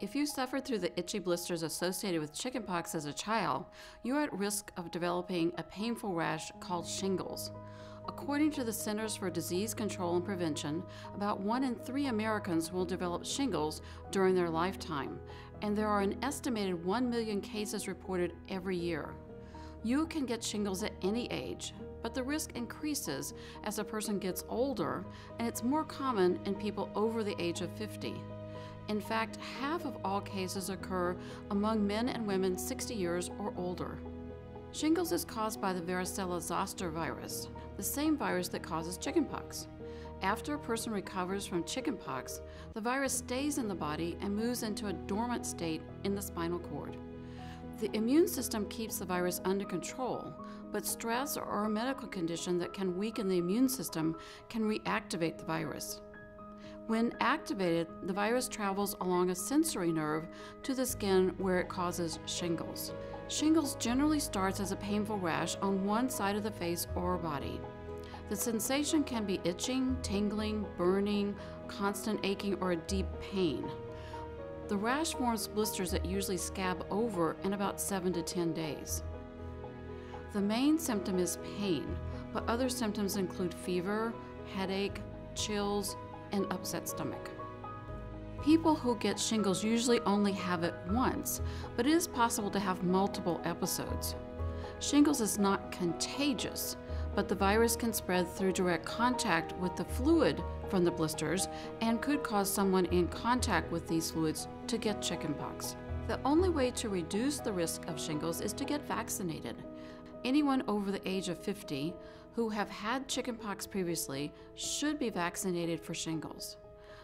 If you suffered through the itchy blisters associated with chickenpox as a child, you are at risk of developing a painful rash called shingles. According to the Centers for Disease Control and Prevention, about 1 in 3 Americans will develop shingles during their lifetime, and there are an estimated 1 million cases reported every year. You can get shingles at any age, but the risk increases as a person gets older, and it's more common in people over the age of 50. In fact, half of all cases occur among men and women 60 years or older. Shingles is caused by the varicella zoster virus, the same virus that causes chickenpox. After a person recovers from chickenpox, the virus stays in the body and moves into a dormant state in the spinal cord. The immune system keeps the virus under control, but stress or a medical condition that can weaken the immune system can reactivate the virus. When activated, the virus travels along a sensory nerve to the skin where it causes shingles. Shingles generally starts as a painful rash on one side of the face or body. The sensation can be itching, tingling, burning, constant aching, or a deep pain. The rash forms blisters that usually scab over in about 7 to 10 days. The main symptom is pain, but other symptoms include fever, headache, chills, and upset stomach. People who get shingles usually only have it once, but it is possible to have multiple episodes. Shingles is not contagious, but the virus can spread through direct contact with the fluid from the blisters and could cause someone in contact with these fluids to get chickenpox. The only way to reduce the risk of shingles is to get vaccinated. Anyone over the age of 50 who have had chickenpox previously should be vaccinated for shingles.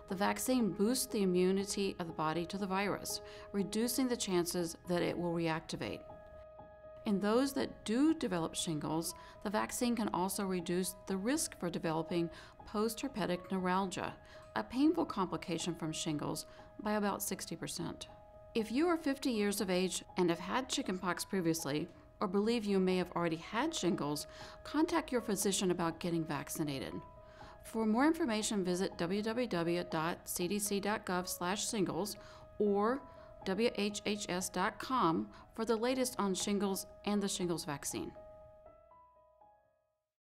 The vaccine boosts the immunity of the body to the virus, reducing the chances that it will reactivate. In those that do develop shingles, the vaccine can also reduce the risk for developing post-herpetic neuralgia, a painful complication from shingles, by about 60%. If you are 50 years of age and have had chickenpox previously, or believe you may have already had shingles, contact your physician about getting vaccinated. For more information, visit www.cdc.gov/shingles or whhs.com for the latest on shingles and the shingles vaccine.